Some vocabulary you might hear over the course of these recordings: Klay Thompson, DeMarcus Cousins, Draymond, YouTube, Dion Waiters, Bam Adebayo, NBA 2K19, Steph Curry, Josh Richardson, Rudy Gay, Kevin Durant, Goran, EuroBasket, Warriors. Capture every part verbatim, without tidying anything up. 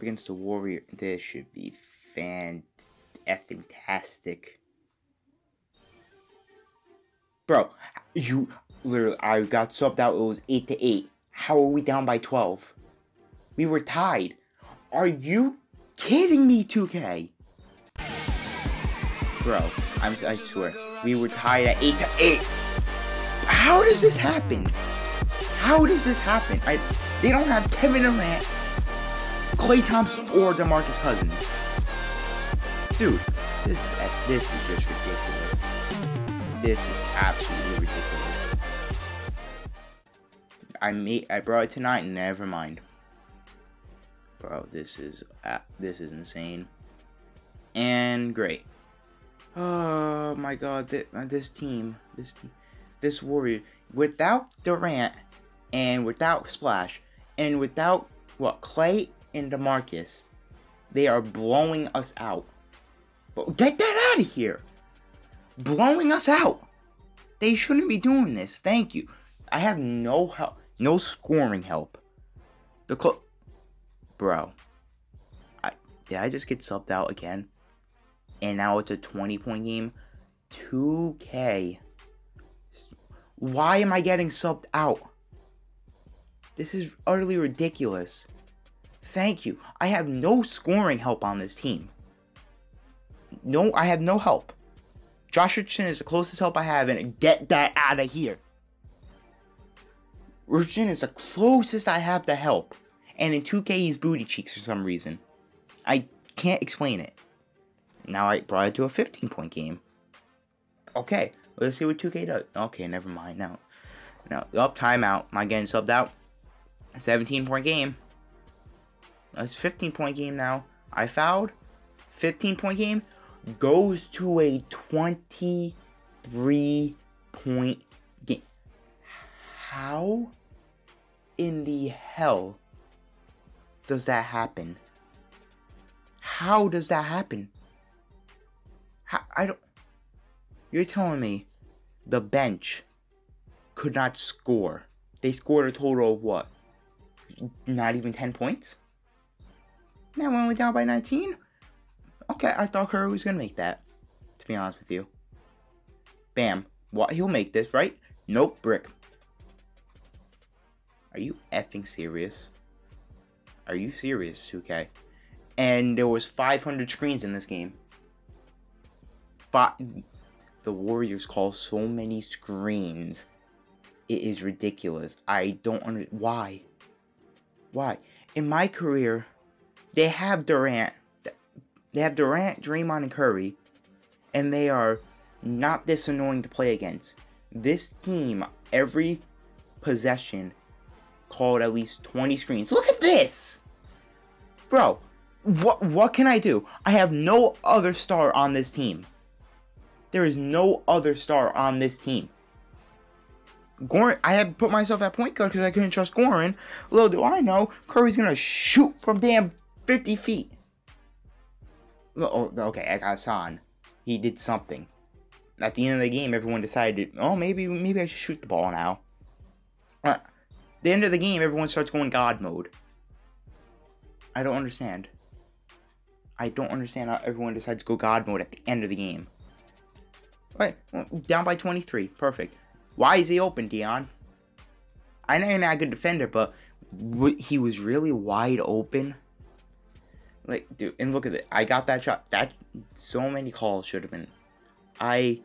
up against the Warriors. This should be fan-effintastic. Bro, you literally, I got subbed out. It was eight to eight. How are we down by twelve? We were tied. Are you kidding me, two K? Bro, I'm, I swear, we were tied at eight to eight. How does this happen? How does this happen? I, they don't have Kevin Durant, Klay Thompson, or DeMarcus Cousins. Dude, this is, this is just ridiculous. This is absolutely ridiculous. I made, I brought it tonight. Never mind. Bro, this is uh, this is insane and great. Oh my God, th this team, this this Warrior without Durant and without Splash and without what Klay and DeMarcus, they are blowing us out. But get that out of here. Blowing us out. They shouldn't be doing this. Thank you. I have no help, no scoring help. The cl bro, I did I just get subbed out again? And now it's a twenty point game. two K. Why am I getting subbed out? This is utterly ridiculous. Thank you. I have no scoring help on this team. No, I have no help. Josh Richardson is the closest help I have, and get that out of here. Richardson is the closest I have to help. And in two K, he's booty cheeks for some reason. I can't explain it. Now I brought it to a fifteen point game. Okay, let's see what two K does. Okay, never mind. Now, now up, timeout. Am I getting subbed out? seventeen point game. It's fifteen point game now. I fouled. fifteen point game goes to a twenty-three point game. How in the hell does that happen? How does that happen? How, I don't... You're telling me the bench could not score. They scored a total of what? Not even ten points? Now we're only down by nineteen? Okay, I thought Curry was going to make that, to be honest with you. Bam. What? He'll make this, right? Nope, brick. Are you effing serious? Are you serious, two K? And there was five hundred screens in this game. Five, the Warriors call so many screens. It is ridiculous. I don't understand. Why? Why? In my career, they have Durant. They have Durant, Draymond, and Curry, and they are not this annoying to play against. This team, every possession, called at least twenty screens. Look at this! Bro, what, what can I do? I have no other star on this team. There is no other star on this team. Goran, I had put myself at point guard because I couldn't trust Goran. Little do I know, Curry's going to shoot from damn fifty feet. Oh, okay, I got Hassan. He did something. At the end of the game, everyone decided, oh, maybe maybe I should shoot the ball now. Uh, at the end of the game, everyone starts going God mode. I don't understand. I don't understand how everyone decides to go God mode at the end of the game. Right, down by twenty-three. Perfect. Why is he open, Dion? I know you're not a good defender, but he was really wide open. Like, dude, and look at it. I got that shot. That so many calls should have been. I,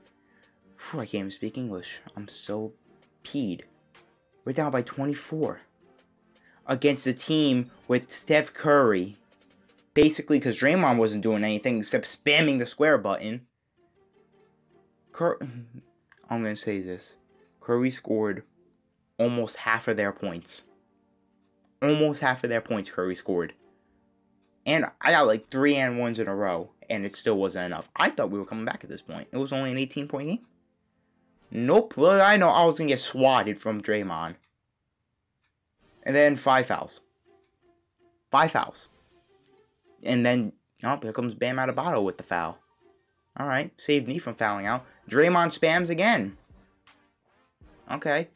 whew, I can't even speak English. I'm so peed. We're down by twenty-four against a team with Steph Curry, basically because Draymond wasn't doing anything except spamming the square button. Cur I'm gonna say this: Curry scored almost half of their points. Almost half of their points Curry scored. And I got like three and ones in a row, and it still wasn't enough. I thought we were coming back at this point. It was only an eighteen point game. Nope. Well, I know I was going to get swatted from Draymond. And then five fouls. Five fouls. And then, oh, here comes Bam Adebayo with the foul. All right. Saved me from fouling out. Draymond spams again. Okay.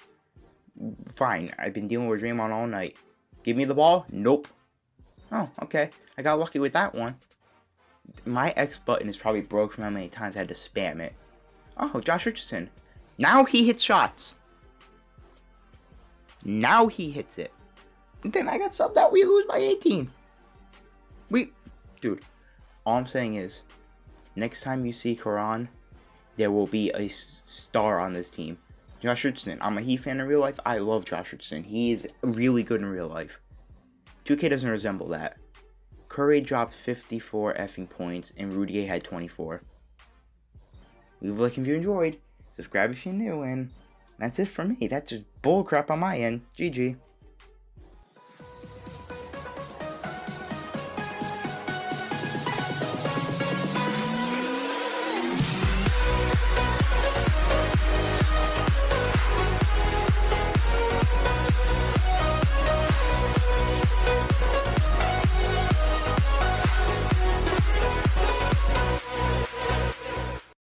Fine. I've been dealing with Draymond all night. Give me the ball. Nope. Oh, okay. I got lucky with that one. My X button is probably broke from how many times I had to spam it. Oh, Josh Richardson. Now he hits shots. Now he hits it. And then I got subbed out. We lose by eighteen. We, dude, all I'm saying is, next time you see Karan, there will be a star on this team. Josh Richardson. I'm a Heat fan in real life. I love Josh Richardson. He is really good in real life. two K doesn't resemble that. Curry dropped fifty-four effing points, and Rudy Gay had twenty-four. Leave a like if you enjoyed. Subscribe if you're new, and that's it for me. That's just bull crap on my end. G G.